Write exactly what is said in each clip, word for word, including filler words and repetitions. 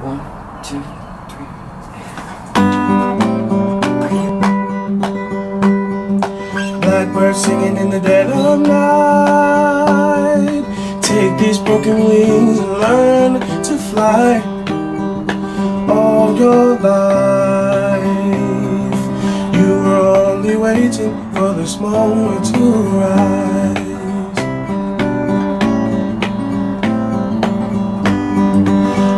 One, two, three. Blackbird singing in the dead of night. Take these broken wings and learn to fly all your life. You were only waiting for this moment to rise.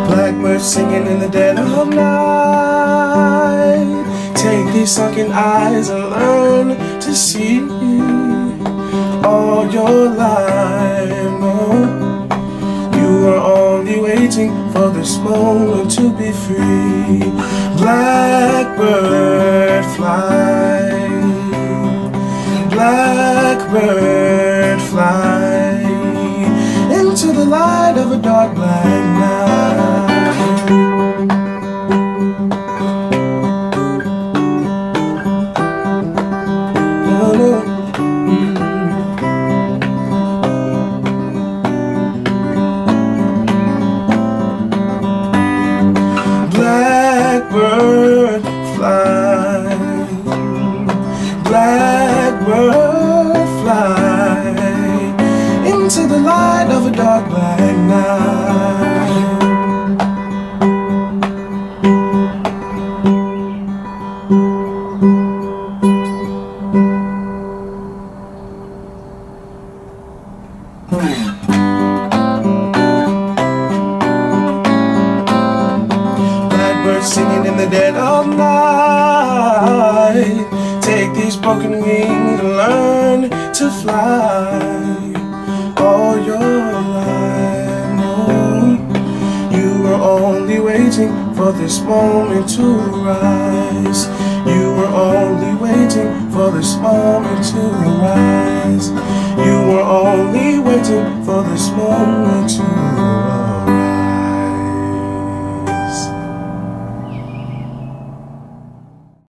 Blackbird singing in the dead of night. Take these sunken eyes and learn to see all your life. Oh, you are only waiting for this moment to be free. Blackbird, fly. Blackbird, fly into the light of a dark black night. Blackbird, fly. Blackbird, fly into the light of a dark black night. Singing in the dead of night. Take these broken wings and learn to fly all your life. Oh, you were only waiting for this moment to rise. You were only waiting for this moment to rise. You were only waiting for this moment to rise.